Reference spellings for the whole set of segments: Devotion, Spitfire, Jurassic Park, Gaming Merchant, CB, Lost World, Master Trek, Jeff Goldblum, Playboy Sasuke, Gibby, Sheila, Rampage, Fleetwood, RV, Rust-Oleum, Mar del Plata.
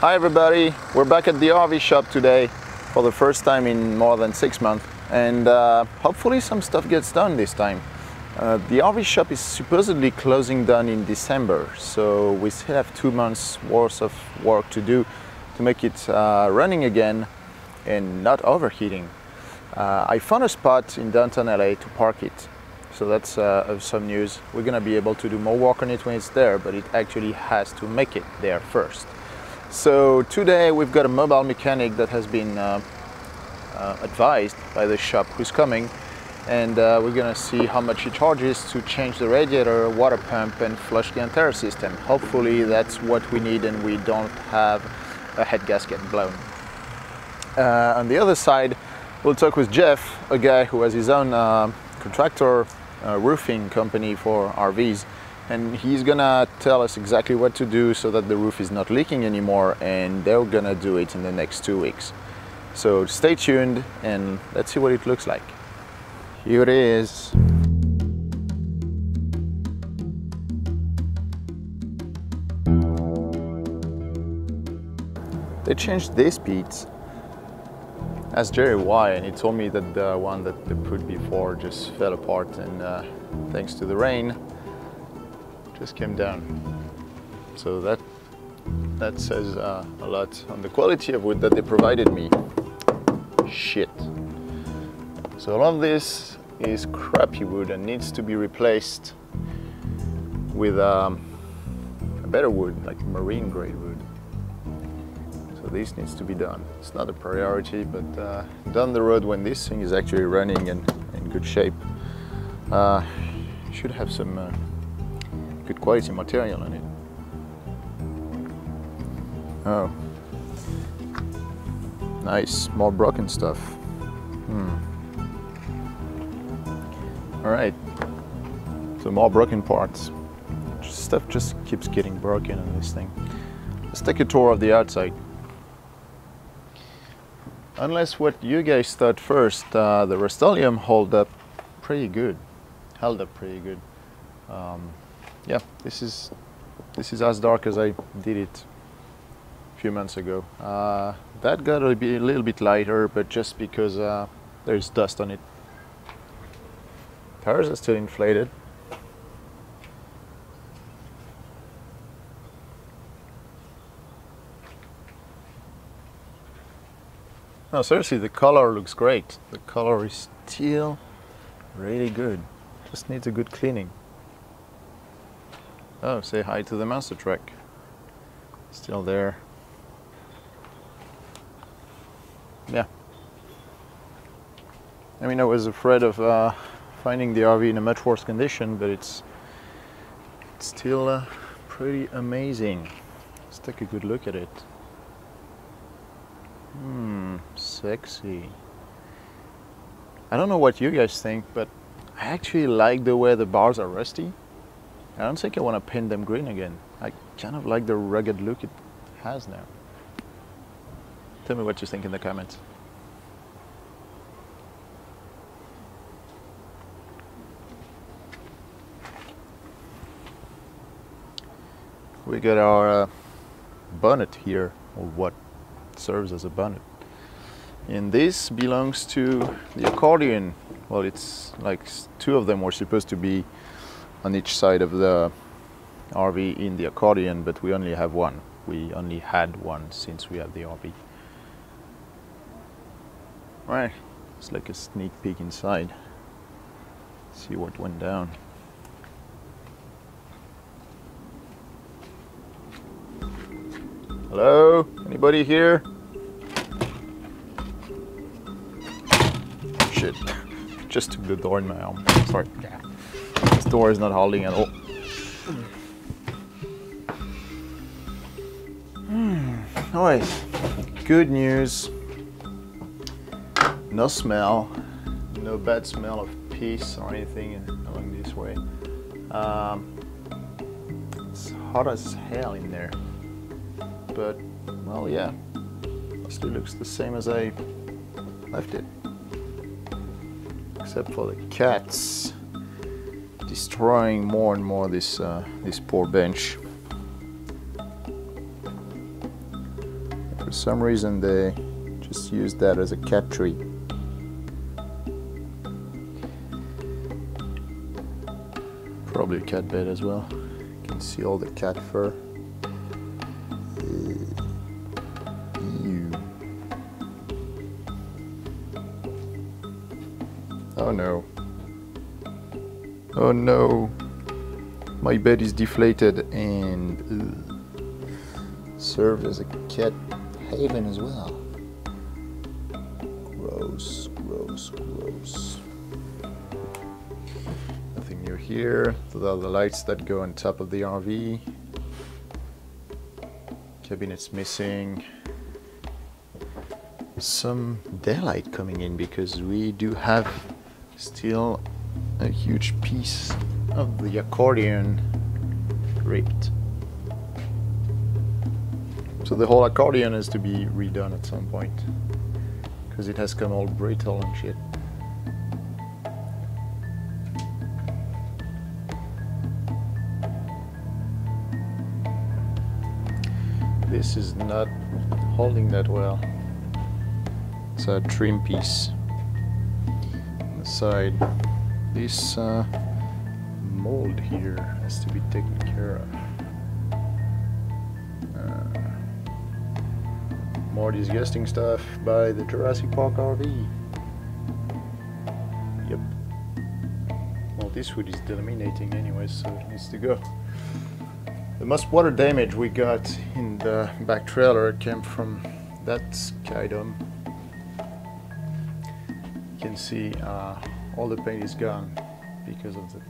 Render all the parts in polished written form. Hi everybody, we're back at the RV shop today for the first time in more than 6 months, and hopefully some stuff gets done this time. The RV shop is supposedly closing down in December, so we still have 2 months worth of work to do to make it running again and not overheating. I found a spot in downtown LA to park it, so that's some news. We're gonna be able to do more work on it when it's there, but it actually has to make it there first. So today we've got a mobile mechanic that has been advised by the shop who's coming, and we're gonna see how much he charges to change the radiator, water pump, and flush the entire system. Hopefully that's what we need and we don't have a head gasket blown. On the other side, we'll talk with Jeff, a guy who has his own contractor roofing company for RVs, and he's gonna tell us exactly what to do so that the roof is not leaking anymore, and they're gonna do it in the next 2 weeks. So stay tuned and let's see what it looks like. Here it is. They changed these beads. Asked Jerry why, and he told me that the one that they put before just fell apart, and thanks to the rain, just came down. So that says a lot on the quality of wood that they provided me. Shit. So all of this is crappy wood and needs to be replaced with a better wood, like marine grade wood. So this needs to be done. It's not a priority, but down the road when this thing is actually running and in good shape, should have some good quality material on it. Oh, nice, more broken stuff. All right, so more broken parts. Stuff just keeps getting broken on this thing. Let's take a tour of the outside. Unless what you guys thought first, the Rust-Oleum held up pretty good. Yeah, this is as dark as I did it a few months ago. That got to be a little bit lighter, but just because there's dust on it. Tires are still inflated. No, seriously, the color looks great. The color is still really good. Just needs a good cleaning. Oh, say hi to the Master Trek. Still there. Yeah. I mean, I was afraid of finding the RV in a much worse condition, but it's still pretty amazing. Let's take a good look at it. Sexy. I don't know what you guys think, but I actually like the way the bars are rusty. I don't think I want to paint them green again. I kind of like the rugged look it has now. Tell me what you think in the comments. We got our bonnet here, or what serves as a bonnet. And this belongs to the accordion. Well, it's like two of them were supposed to be on each side of the RV in the accordion, but we only have one. We only had one since we have the RV. Right, it's like a sneak peek inside. See what went down. Hello? Anybody here? Shit. Just took the door in my arm. Sorry. Yeah. This door is not holding at all. Alright, good news. No smell, no bad smell of piss or anything along this way. It's hot as hell in there, but well, yeah, it still looks the same as I left it, except for the cats. Destroying more and more this poor bench. some reason they just used that as a cat tree. Probably a cat bed as well. You can see all the cat fur. Ew. Oh no. Oh no. My bed is deflated and served as a cat haven as well. Gross, gross, gross. Nothing new here. Those are the lights that go on top of the RV. Cabinet's missing. Some daylight coming in because we do have still a huge piece of the accordion ripped. So the whole accordion has to be redone at some point because it has come all brittle and shit. This is not holding that well. It's a trim piece on the side. This mold here has to be taken care of. More disgusting stuff by the Jurassic Park RV. Yep. Well, this wood is delaminating anyway, so it needs to go. The most water damage we got in the back trailer came from that sky dome. You can see all the paint is gone because of the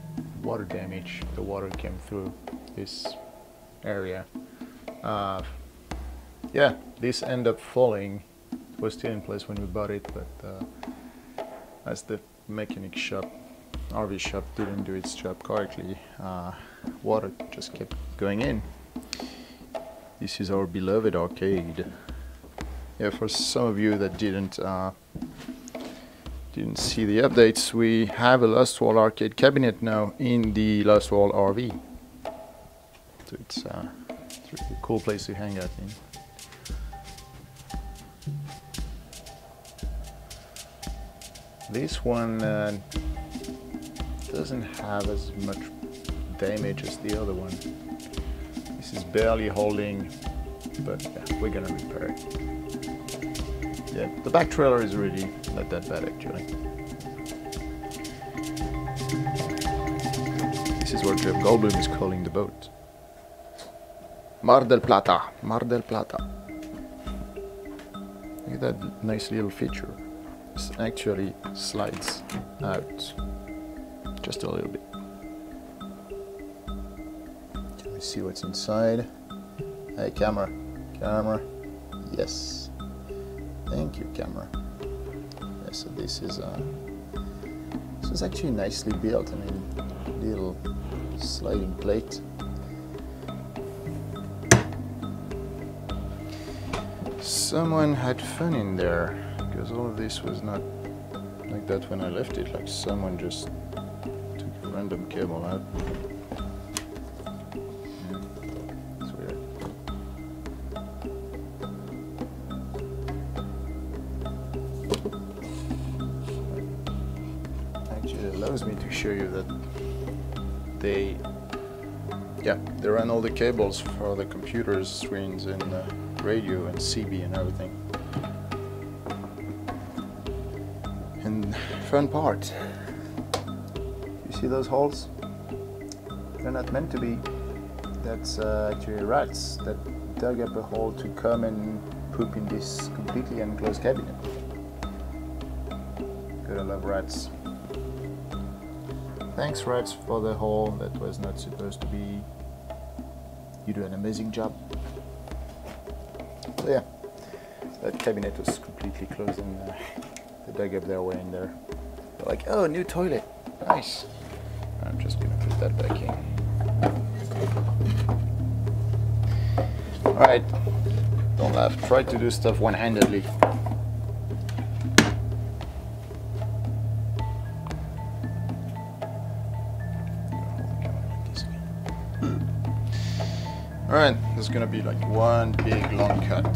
water damage. The water came through this area. Yeah, this ended up falling. It was still in place when we bought it, but as the mechanic shop, RV shop, didn't do its job correctly, water just kept going in. This is our beloved arcade. Yeah, for some of you that didn't see the updates, we have a Lost World arcade cabinet now in the Lost World RV. So it's really a cool place to hang out in. This one doesn't have as much damage as the other one. This is barely holding, but yeah, we're gonna repair it. Yeah, the back trailer is really not that bad actually. This is what Jeff Goldblum is calling the boat. Mar del Plata, Mar del Plata. Look at that nice little feature. Actually slides out just a little bit. Can we see what's inside? Hey, camera, camera, yes. Thank you, camera. Yeah, so this is actually nicely built. I mean, little sliding plate. Someone had fun in there. Because all of this was not like that when I left it, like someone just took a random cable out. Yeah, it's weird. Actually, it allows me to show you that they ran all the cables for the computers, screens, and radio, and CB, and everything. Fun part. You see those holes? They're not meant to be. That's actually rats that dug up a hole to come and poop in this completely enclosed cabinet. Gotta love rats. Thanks, rats, for the hole that was not supposed to be. You do an amazing job. So yeah, that cabinet was completely closed and they dug up their way in there. They're like, oh, new toilet, nice. I'm just gonna put that back in. All right, don't laugh. Try to do stuff one-handedly. All right, there's gonna be like one big long cut.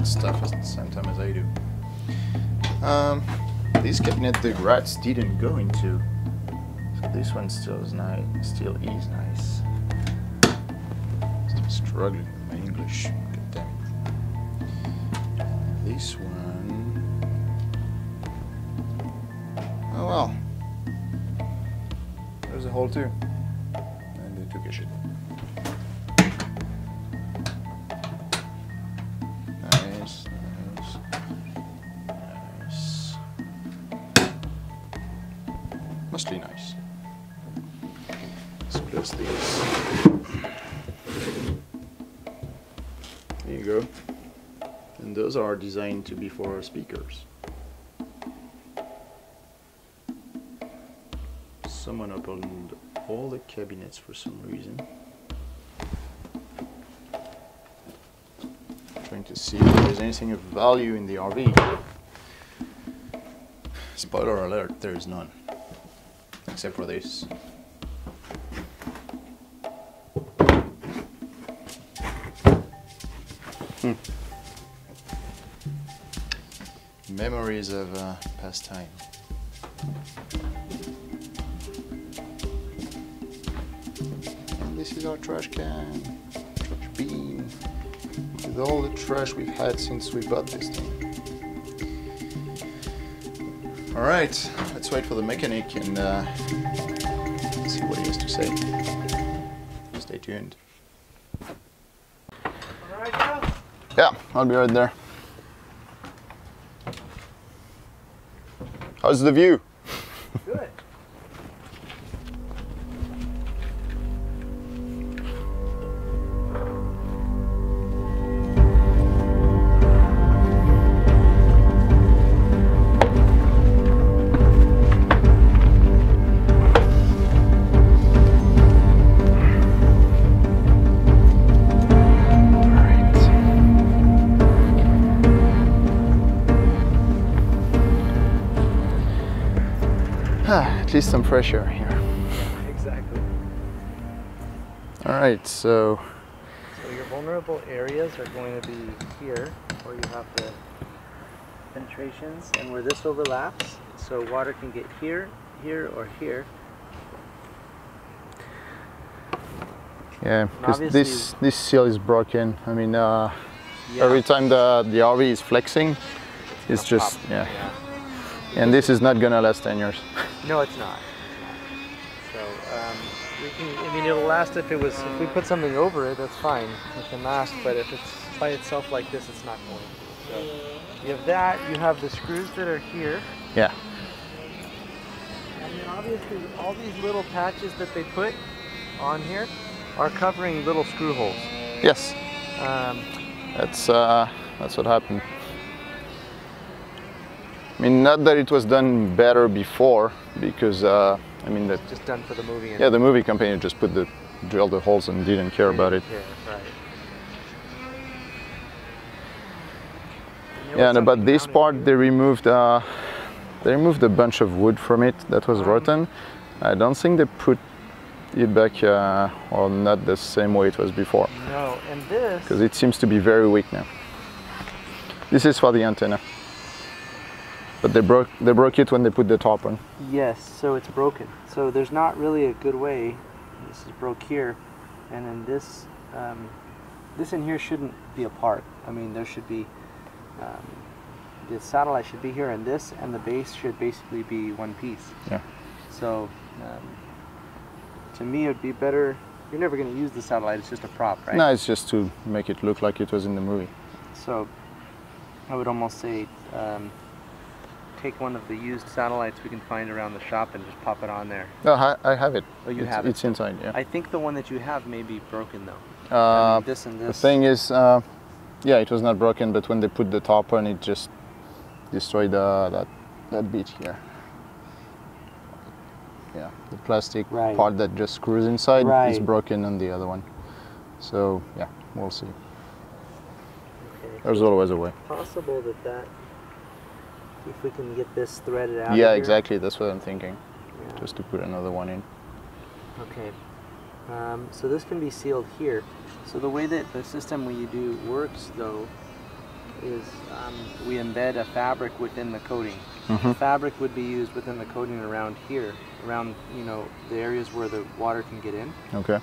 different stuff at the same time as I do. This cabinet the rats didn't go into, so this one still is nice. Still struggling with my English. God damn it. This one. Oh well. There's a hole too. And they took a shit. Mostly nice. Let's close these. There you go. And those are designed to be for speakers. Someone opened all the cabinets for some reason. I'm trying to see if there's anything of value in the RV. Spoiler alert, there is none. Except for this. Memories of past time. And this is our trash can, trash bin, with all the trash we've had since we bought this thing. All right. Let's wait for the mechanic and see what he has to say. Stay tuned. Alright, Joe? Yeah, I'll be right there. How's the view? Good. At least some fresh air here. Yeah, exactly. All right, so your vulnerable areas are going to be here, where you have the penetrations, and where this overlaps, so water can get here, here, or here. Yeah, because this seal is broken. I mean, every time the RV is flexing, it's just pop. Yeah. And this is not gonna last 10 years. No, it's not. So we can. I mean, it'll last if it was. If we put something over it, that's fine with the mask. But if it's by itself like this, it's not going to. So you have that. You have the screws that are here. Yeah. And then obviously, all these little patches that they put on here are covering little screw holes. Yes. That's what happened. I mean, not that it was done better before, because I mean that. Just done for the movie. Yeah, the movie company just put drilled the holes and didn't care about it. Yeah, right. Yeah, and about this part, they removed a bunch of wood from it that was rotten. I don't think they put it back, or not the same way it was before. No, and this. Because it seems to be very weak now. This is for the antenna. But they broke it when they put the top on. Yes, so it's broken. So there's not really a good way. This is broke here, and then this this in here shouldn't be apart. I mean, there should be the satellite should be here, and this and the base should basically be one piece. Yeah. So to me, it'd be better. You're never going to use the satellite. It's just a prop, right? No, it's just to make it look like it was in the movie. So I would almost say. Take one of the used satellites we can find around the shop and just pop it on there. No, I have it. Oh, you have it? It's inside, yeah. I think the one that you have may be broken, though. This and this. The thing is, yeah, it was not broken, but when they put the top on, it just destroyed that bit here. Yeah, the plastic part that just screws inside is broken on the other one. So, yeah, we'll see. Okay. There's always a way. It's possible that if we can get this threaded out. Yeah, exactly. That's what I'm thinking. Yeah. Just to put another one in. Okay. So this can be sealed here. So the way that the system we do works, though, is we embed a fabric within the coating. Mm-hmm. The fabric would be used within the coating around here, around, you know, the areas where the water can get in. Okay.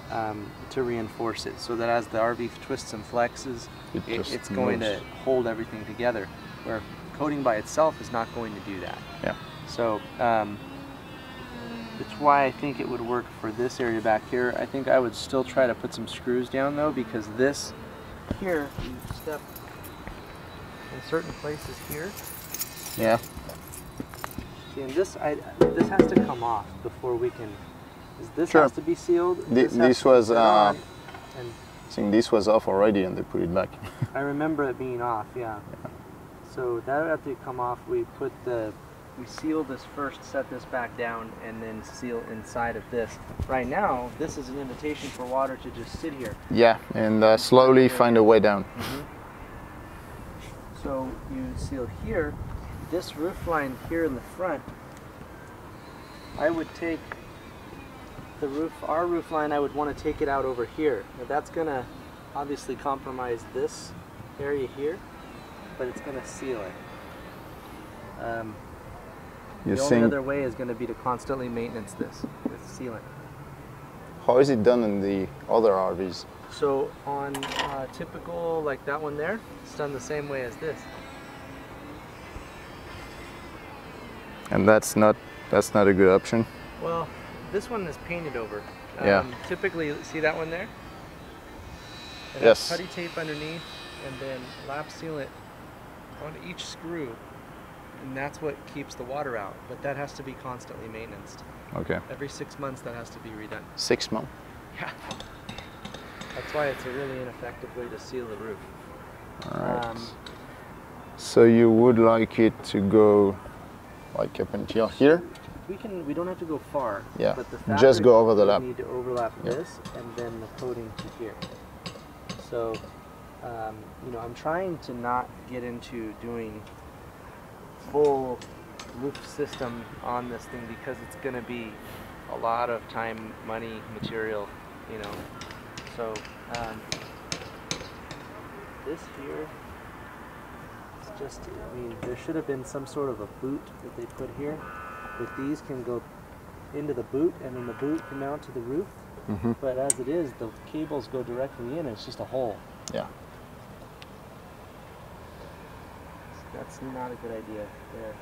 To reinforce it, so that as the RV twists and flexes, it's going to hold everything together. Where coating by itself is not going to do that. Yeah. So it's why I think it would work for this area back here. I think I would still try to put some screws down though, because this here, you step in certain places here. Yeah. See, and this, this has to come off before we can. This sure. has to be sealed. This was. I think this was off already, and they put it back. I remember it being off. Yeah. Yeah. So that would have to come off. We seal this first, set this back down, and then seal inside of this. Right now, this is an invitation for water to just sit here. Yeah, and slowly find a way down. Mm-hmm. So you seal here. This roof line here in the front, I would take the roof, our roof line, I would want to take it out over here. Now that's going to obviously compromise this area here, but it's going to seal it. The only other way is going to be to constantly maintenance this with sealant. How is it done in the other RVs? So on typical, like that one there, it's done the same way as this. And that's not a good option? Well, this one is painted over. Yeah. Typically, see that one there? It yes. Putty tape underneath and then lap sealant on each screw. And that's what keeps the water out, but that has to be constantly maintained. Okay. Every 6 months that has to be redone. 6 months? Yeah. That's why it's a really ineffective way to seal the roof. All right. So you would like it to go like up until here? We don't have to go far. Yeah, but the fabric, just go over the lap. We need to overlap yeah. this and then the coating to here. So, you know, I'm trying to not get into doing full roof system on this thing, because it's going to be a lot of time, money, material, you know. So this here is just, I mean, there should have been some sort of a boot that they put here, but these can go into the boot and then the boot can mount to the roof. Mm-hmm. But as it is, the cables go directly in, it's just a hole. Yeah. That's not a good idea there.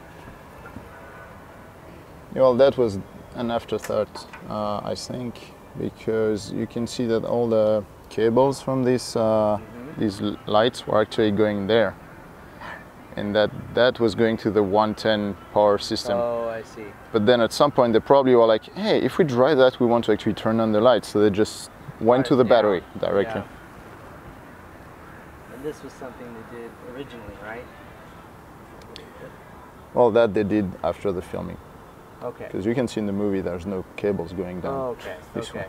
Yeah, well, that was an afterthought, I think, because you can see that all the cables from this, these lights were actually going there. And that was going to the 110 power system. Oh, I see. But then at some point, they probably were like, hey, if we dry that, we want to actually turn on the lights. So they just went to the battery directly. Yeah. And this was something they did originally, right? Well, that they did after the filming. Okay. Because you can see in the movie there's no cables going down. Oh, okay. This okay. Way.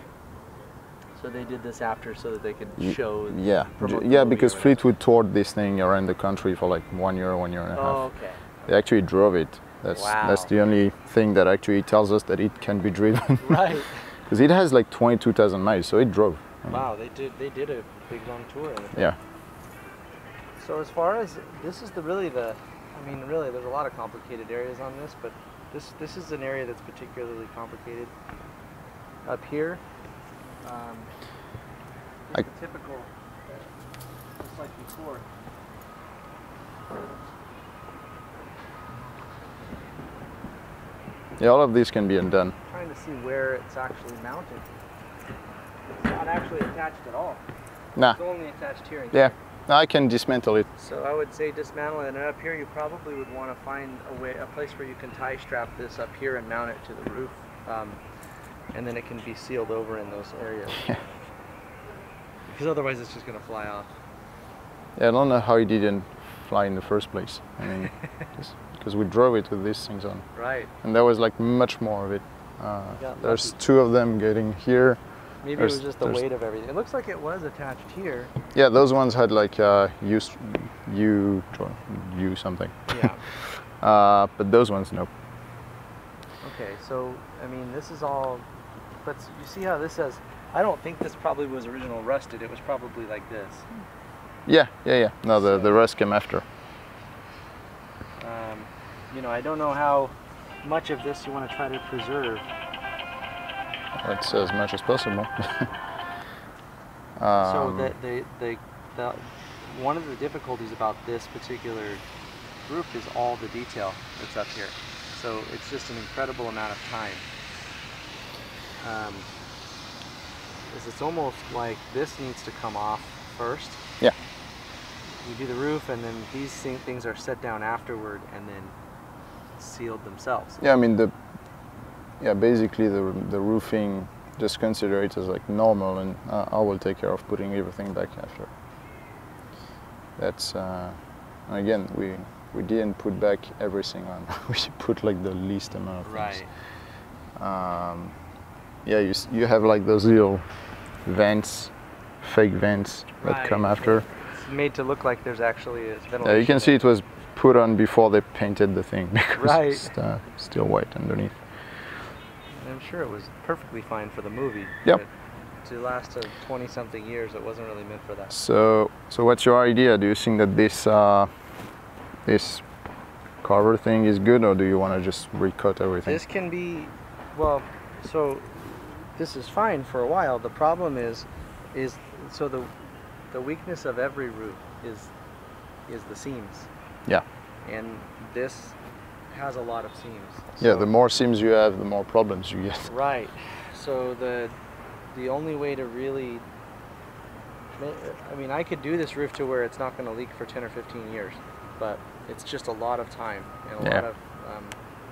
So they did this after so that they could show. Yeah. Yeah, because Fleetwood toured this thing around the country for like 1 year, 1.5 years. Oh, okay. They actually drove it. That's the only thing that actually tells us that it can be driven. Right. Because it has like 22,000 miles, so it drove. Wow, they did a big long tour. Yeah. So as far as this is really, there's a lot of complicated areas on this, but this is an area that's particularly complicated. Up here, typical, just like before. Yeah, all of these can be undone. I'm trying to see where it's actually mounted. It's not actually attached at all. Nah. It's only attached here. Yeah. I can dismantle it. So I would say dismantle it, and up here you probably would want to find a place where you can tie strap this up here and mount it to the roof, and then it can be sealed over in those areas. Yeah. Because otherwise it's just going to fly off. Yeah, I don't know how it didn't fly in the first place. I mean, because we drove it with these things on. Right. And there was like much more of it. There's two of them getting here. Maybe it was just the weight of everything. It looks like it was attached here. Yeah, those ones had like you something. Yeah. But those ones, nope. Okay, so I mean, this is all. But you see how this says? I don't think this probably was original rusted. It was probably like this. Yeah. No, the rust came after. you know, I don't know how much of this you want to try to preserve. I'd say as much as possible. So the one of the difficulties about this particular group is all the detail that's up here. So it's just an incredible amount of time. It's almost like this needs to come off first. Yeah. You do the roof, and then these things are set down afterward, and then sealed themselves. Yeah, I mean basically the roofing, just consider it as like normal, and I will take care of putting everything back after. That's again, we didn't put back everything on. We put like the least amount of things. Right. Yeah, you have like those little vents, fake vents that come after. It's made to look like there's actually a ventilation. Yeah, you can see it was put on before they painted the thing, because it's still white underneath. I'm sure it was perfectly fine for the movie. Yep. To last 20 something years, it wasn't really meant for that. So what's your idea? Do you think that this this cover thing is good, or do you want to just recut everything? This can be, well, so this is fine for a while. The problem is so the weakness of every roof is the seams. Yeah. And this has a lot of seams. So yeah, the more seams you have, the more problems you get. Right. So the only way to really, I mean, I could do this roof to where it's not going to leak for 10 or 15 years, but it's just a lot of time and a lot of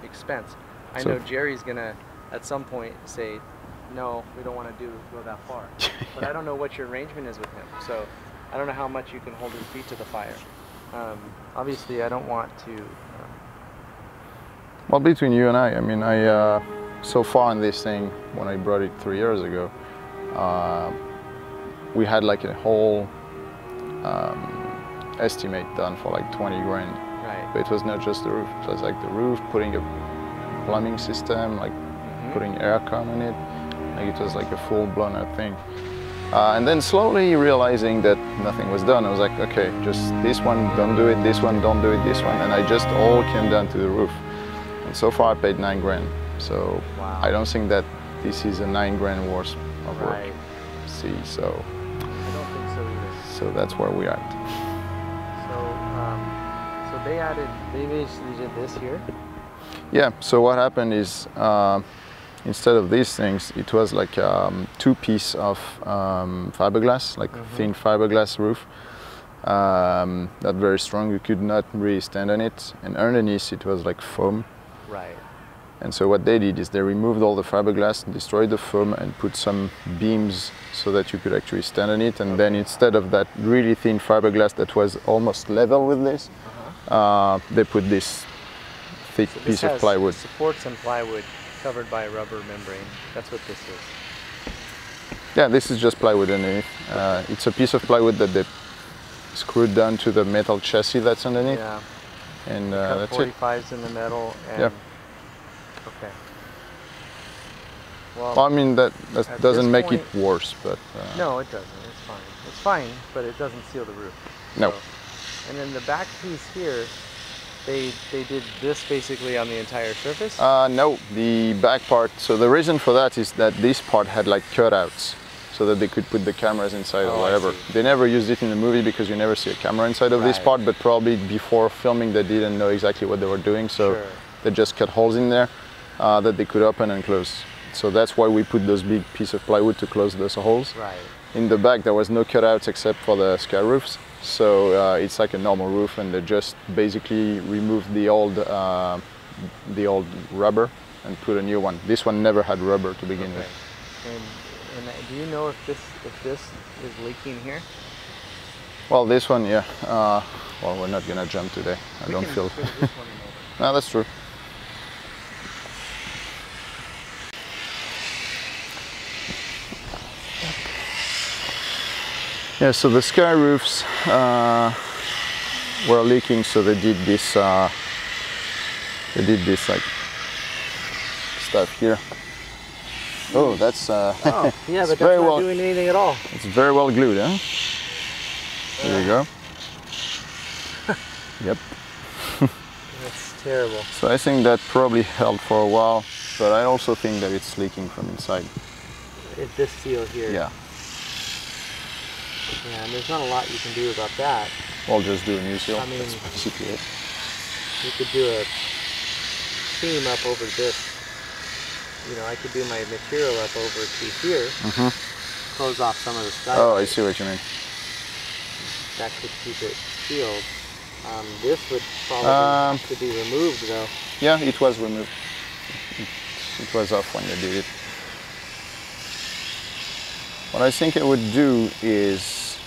expense. I know Jerry's going to at some point say, no, we don't want to go that far. But I don't know what your arrangement is with him, so I don't know how much you can hold his feet to the fire. Obviously, I don't want to... Well, between you and I mean, so far in this thing, when I brought it 3 years ago, we had like a whole estimate done for like 20 grand. Right. But it was not just the roof, it was like the roof, putting a plumbing system, like putting aircon on it. Like it was like a full-blown out thing. And then slowly realizing that nothing was done, I was like, okay, just this one, don't do it, this one, don't do it, this one. And I just all came down to the roof. And so far I paid 9 grand. So I don't think that this is a 9 grand worth of work. See, so. I don't think so either. So that's where we're at. So, they basically did this here. Yeah, so what happened is, instead of these things, it was like two pieces of fiberglass, like thin fiberglass roof. Not very strong, you could not really stand on it. And underneath it was like foam. Right. And so what they did is they removed all the fiberglass, and destroyed the foam, and put some beams so that you could actually stand on it. And then instead of that really thin fiberglass that was almost level with this, they put this thick piece of plywood. Supports and plywood covered by a rubber membrane. That's what this is. Yeah, this is just plywood underneath. It's a piece of plywood that they screwed down to the metal chassis that's underneath. Yeah. And that's it. 45s in the metal. And okay. Well, I mean, that doesn't make it worse, but... no, it doesn't. It's fine. It's fine, but it doesn't seal the roof. No. So, and then the back piece here, they did this basically on the entire surface? No, the back part. So the reason for that is that this part had like cutouts so that they could put the cameras inside or whatever. They never used it in the movie because you never see a camera inside of this part, but probably before filming they didn't know exactly what they were doing, so they just cut holes in there that they could open and close. So that's why we put those big pieces of plywood to close those holes. Right. In the back there was no cutouts except for the sky roofs. So it's like a normal roof, and they just basically removed the old rubber and put a new one. This one never had rubber to begin with. And do you know if this is leaking here? Well, this one, yeah. Well, we're not gonna jump today. I don't feel. No, that's true. Yeah, so the sky roofs were leaking, so they did this like stuff here. Oh, that's yeah, but that's not doing anything at all. It's very well glued, huh? There you go. Yep. terrible. So I think that probably held for a while, but I also think that it's leaking from inside. It's this seal here. Yeah. Yeah, and there's not a lot you can do about that. Well, just do a new seal. I mean, that's basically it. You could do a seam up over this. You know, I could do my material up over to here. Mm-hmm. Close off some of the side. Oh, I see what you mean. That could keep it sealed. This would probably have to be removed, though. Yeah, it was removed. It was off when you did it. What I think I would do is,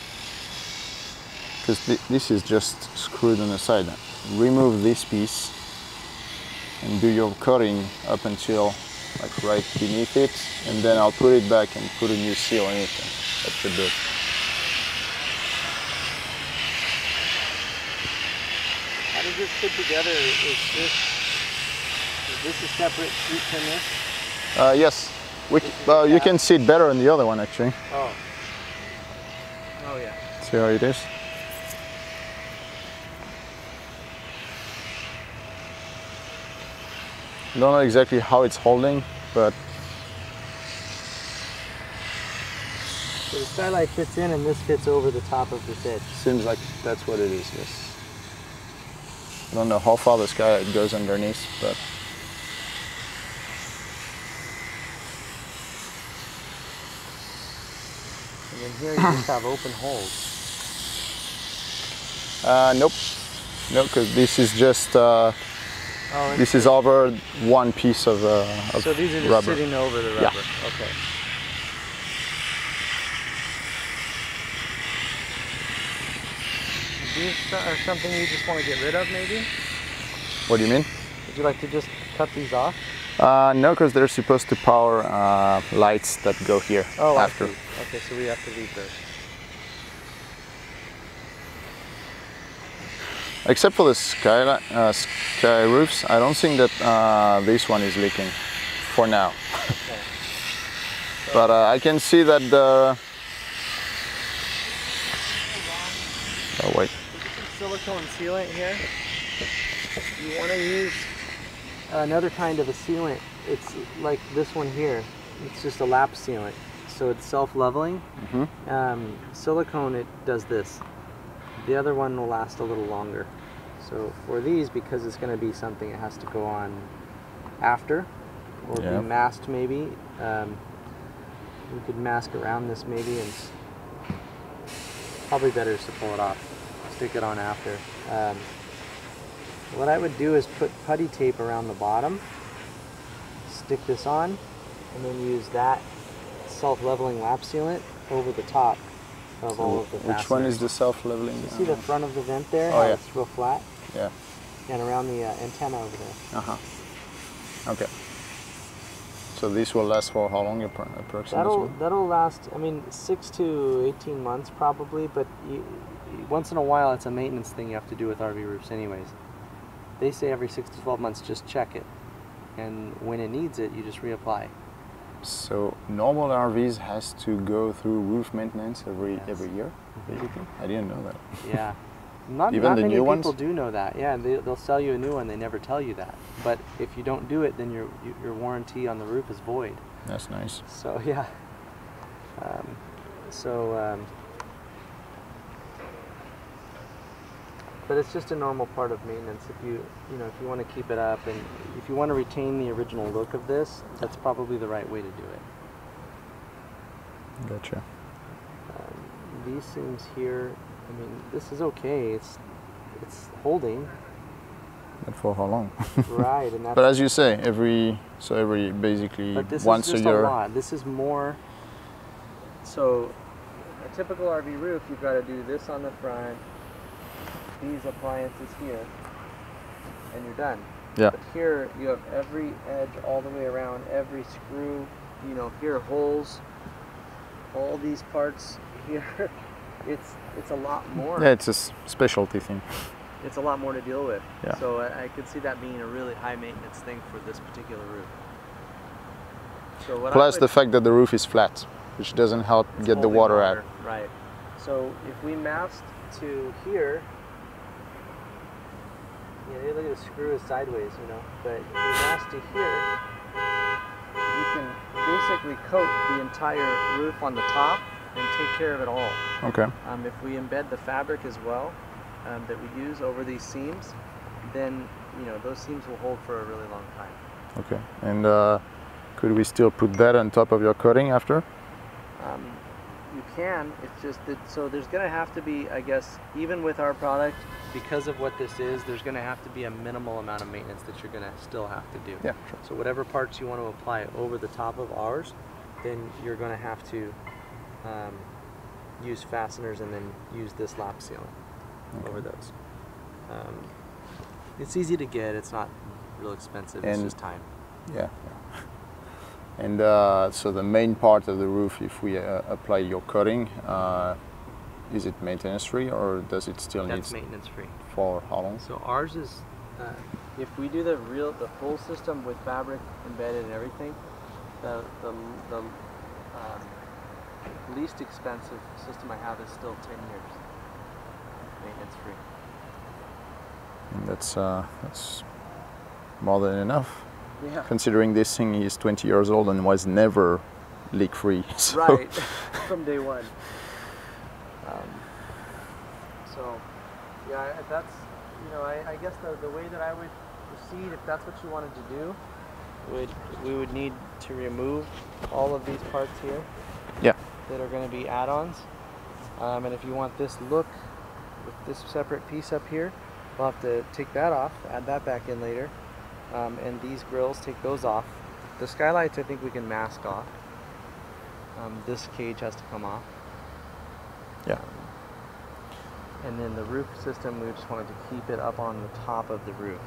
because this is just screwed on the side, remove this piece and do your cutting up until like right beneath it, and then I'll put it back and put a new seal on it. That should do it. How does this fit together? Is this a separate sheet from this? Yes. You can see it better on the other one, actually. Oh. Oh, yeah. See how it is? I don't know exactly how it's holding, but... So the skylight fits in and this fits over the top of this edge. Seems like that's what it is, yes. I don't know how far the skylight goes underneath, but... And here you just have open holes. Nope. No, because this is just this is over one piece of rubber. So these are just sitting over the rubber. Yeah. Okay. These are something you just want to get rid of, maybe? What do you mean? Would you like to just cut these off? No, because they're supposed to power lights that go here after. I see. Okay, so we have to leave those. Except for the sky roofs, I don't think that this one is leaking for now. Okay. But I can see that the... Oh, wait. There's some silicone sealant here. You want to use another kind of a sealant. It's like this one here. It's just a lap sealant, so it's self-leveling. Mm-hmm. Silicone, it does this. The other one will last a little longer. So for these, because it's going to be something that has to go on after, or be masked maybe, we could mask around this maybe, and probably better to pull it off, stick it on after. What I would do is put putty tape around the bottom, stick this on, and then use that self-leveling lap sealant over the top of all of the fasteners. Which one is the self-leveling? You see the front of the vent there? Oh, yeah. It's real flat? Yeah. And around the antenna over there. Uh-huh. Okay. So this will last for how long approximately? That'll last, I mean, 6 to 18 months probably, but once in a while it's a maintenance thing you have to do with RV roofs anyways. They say every 6 to 12 months, just check it. And when it needs it, you just reapply. So normal RVs has to go through roof maintenance every year, basically? I didn't know that. Yeah. Not many people do know that. Yeah, they'll sell you a new one, they never tell you that. But if you don't do it, then your warranty on the roof is void. That's nice. So, yeah. But it's just a normal part of maintenance. If you want to keep it up and if you want to retain the original look of this, that's probably the right way to do it. Gotcha. These things here, I mean, this is okay. It's holding. But for how long? Right. And but as you say, basically once a year. But this is just a lot. This is more. So, a typical RV roof, you've got to do this on the front. These appliances here, and you're done. Yeah. But here you have every edge all the way around, every screw, you know, here holes, all these parts here. It's a lot more. Yeah, it's a specialty thing. It's a lot more to deal with. Yeah. So I could see that being a really high maintenance thing for this particular roof. So plus the fact that the roof is flat, which doesn't help get the water out. Right. So if we masked to here. You know, look at the screw is sideways, you know, but if you're nasty here, you can basically coat the entire roof on the top and take care of it all. Okay. If we embed the fabric as well that we use over these seams, then, you know, those seams will hold for a really long time. Okay. And could we still put that on top of your coating after? You can. It's just that, so there's going to have to be, I guess, even with our product, because of what this is, there's going to have to be a minimal amount of maintenance that you're going to still have to do. Yeah, sure. So whatever parts you want to apply over the top of ours, then you're going to have to use fasteners and then use this lap sealant over those. It's easy to get. It's not real expensive. And it's just time. Yeah. And so the main part of the roof, if we apply your coating, is it maintenance-free or does it still need? That's maintenance-free. For how long? So ours is, if we do the full system with fabric embedded and everything, the least expensive system I have is still 10 years, maintenance-free. And that's more than enough. Yeah. Considering this thing is 20 years old and was never leak-free. So. Right, from day one. So, yeah, that's, you know, I guess the way that I would proceed, if that's what you wanted to do, we would need to remove all of these parts here. Yeah. That are going to be add-ons. And if you want this look with this separate piece up here, we'll have to take that off, add that back in later. And these grills, take those off. The skylights, I think we can mask off. This cage has to come off. Yeah. And then the roof system, we just wanted to keep it up on the top of the roof.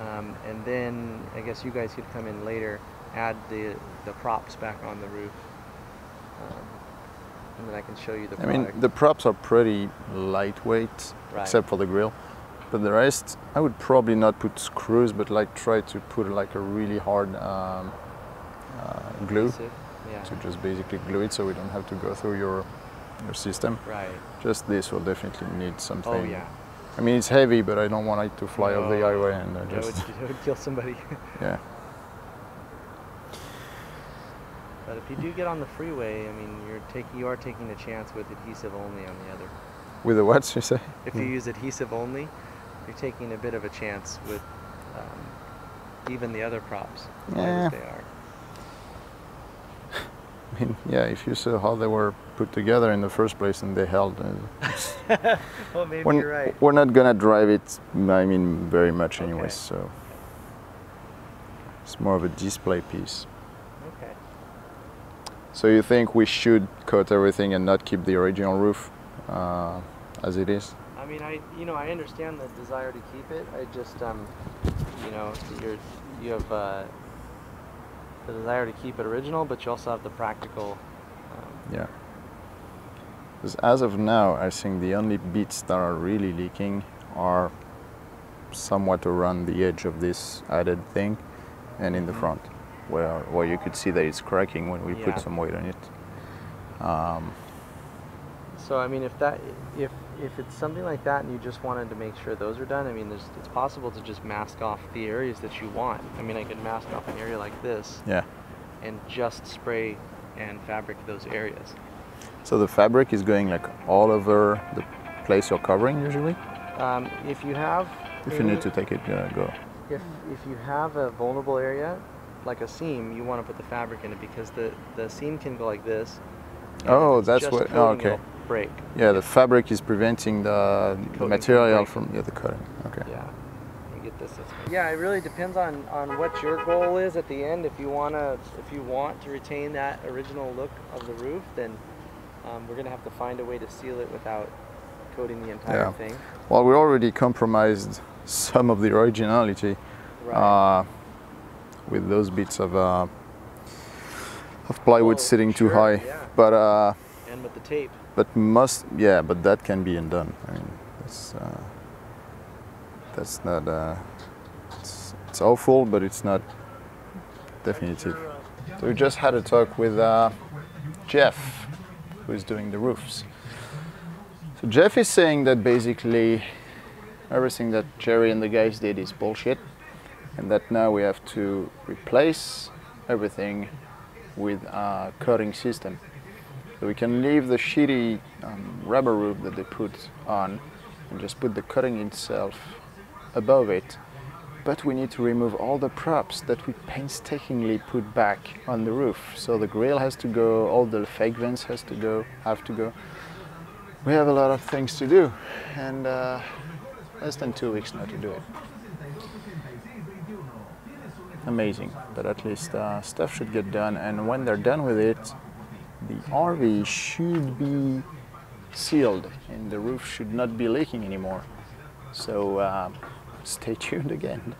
And then I guess you guys could come in later, add the props back on the roof. And then I can show you the product. I mean, the props are pretty lightweight, right, except for the grill. But the rest, I would probably not put screws, but like try to put like a really hard glue. Yeah. To just basically glue it so we don't have to go through your system. Right. Just this will definitely need something. Oh yeah. I mean, it's heavy, but I don't want it to fly off the highway and just... That would kill somebody. Yeah. But if you do get on the freeway, I mean, you are taking the chance with adhesive only on the other. With the what, you say? If you use adhesive only, you're taking a bit of a chance with even the other props, as bad as they are. I mean, yeah, if you saw how they were put together in the first place and they held. Well, maybe you're right. We're not going to drive it, I mean, very much anyway, okay. So it's more of a display piece. Okay. So you think we should coat everything and not keep the original roof as it is? I mean, I understand the desire to keep it. I just, you know, you have the desire to keep it original, but you also have the practical. Yeah. Because as of now, I think the only bits that are really leaking are somewhat around the edge of this added thing, and in the front, where you could see that it's cracking when we put some weight on it. So I mean, if it's something like that, and you just wanted to make sure those are done, I mean, it's possible to just mask off the areas that you want. I mean, I could mask off an area like this, and just spray and fabric those areas. So the fabric is going like all over the place you're covering usually. If you have, if you need to take it, go. If you have a vulnerable area, like a seam, you want to put the fabric in it because the seam can go like this. Oh, that's what. Oh, okay. Break. Yeah, the fabric is preventing the material from the cutting. Okay. Yeah. You get this. Yeah, it really depends on what your goal is at the end. If you want to retain that original look of the roof, then we're gonna have to find a way to seal it without coating the entire thing. Well, we already compromised some of the originality, right, with those bits of plywood sitting too high, but and with the tape. But that can be undone. I mean, that's not. It's awful, but it's not definitive. So we just had a talk with Jeff, who is doing the roofs. So Jeff is saying that basically everything that Jerry and the guys did is bullshit, and that now we have to replace everything with our coating system. So we can leave the shitty rubber roof that they put on and just put the coating itself above it, but we need to remove all the props that we painstakingly put back on the roof. So the grill has to go, all the fake vents have to go. We have a lot of things to do, and less than 2 weeks now to do it. Amazing, but at least stuff should get done, and when they're done with it, the RV should be sealed and the roof should not be leaking anymore. So stay tuned again.